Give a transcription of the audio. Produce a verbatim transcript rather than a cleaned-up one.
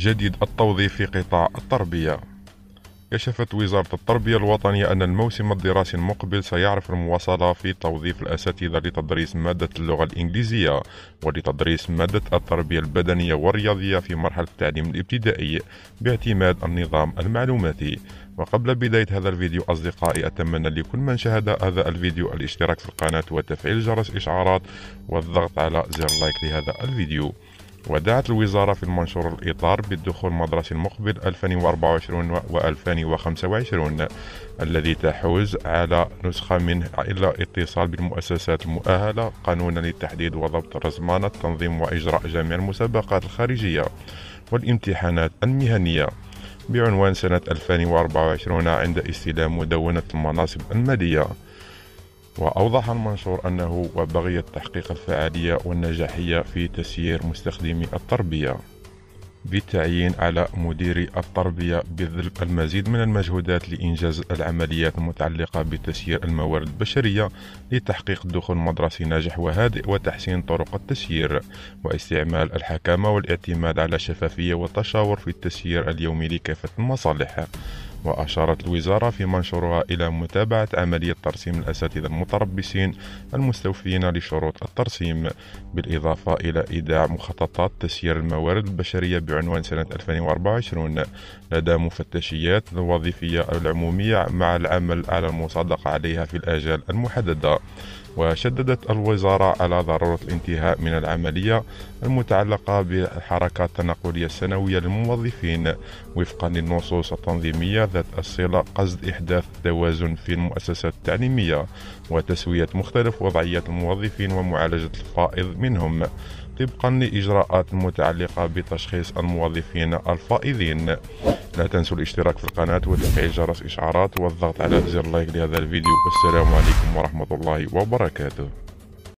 جديد التوظيف في قطاع التربية. كشفت وزارة التربية الوطنية أن الموسم الدراسي المقبل سيعرف المواصلة في توظيف الأساتذة لتدريس مادة اللغة الإنجليزية ولتدريس مادة التربية البدنية والرياضية في مرحلة التعليم الابتدائي باعتماد النظام المعلوماتي. وقبل بداية هذا الفيديو أصدقائي، أتمنى لكل من شاهد هذا الفيديو الاشتراك في القناة وتفعيل جرس الإشعارات والضغط على زر لايك لهذا الفيديو. ودعت الوزارة في المنشور الإطار بالدخول المدرسي المقبل ألفين وأربعة وعشرين وألفين وخمسة وعشرين الذي تحوز على نسخة منه إلى اتصال بالمؤسسات المؤهلة قانونا للتحديد وضبط رزمانة تنظيم وإجراء جميع المسابقات الخارجية والامتحانات المهنية بعنوان سنة ألفين وأربعة وعشرين عند استلام مدونة المناصب المالية. وأوضح المنشور أنه وبغية تحقيق الفعالية والنجاحية في تسيير مستخدمي التربية بالتعيين على مديري التربية بذل المزيد من المجهودات لإنجاز العمليات المتعلقة بتسيير الموارد البشرية لتحقيق دخول مدرسي ناجح وهادئ وتحسين طرق التسيير واستعمال الحكامة والاعتماد على الشفافية والتشاور في التسيير اليومي لكافة المصالح. وأشارت الوزارة في منشورها إلى متابعة عملية ترسيم الأساتذة المتربصين المستوفين لشروط الترسيم، بالإضافة إلى إيداع مخططات تسيير الموارد البشرية بعنوان سنة ألفين وأربعة وعشرين لدى مفتشيات الوظيفية العمومية مع العمل على المصادقة عليها في الآجال المحددة. وشددت الوزارة على ضرورة الانتهاء من العملية المتعلقة بالحركة التنقلية السنوية للموظفين وفقا للنصوص التنظيمية ذات الصلة، قصد إحداث توازن في المؤسسات التعليمية وتسوية مختلف وضعيات الموظفين ومعالجة الفائض منهم طبقا لإجراءات متعلقة بتشخيص الموظفين الفائضين. لا تنسوا الاشتراك في القناة وتفعيل جرس الإشعارات والضغط على زر لايك لهذا الفيديو، والسلام عليكم ورحمة الله وبركاته.